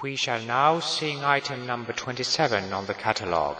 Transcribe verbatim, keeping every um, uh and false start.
We shall now sing item number twenty-seven on the catalogue.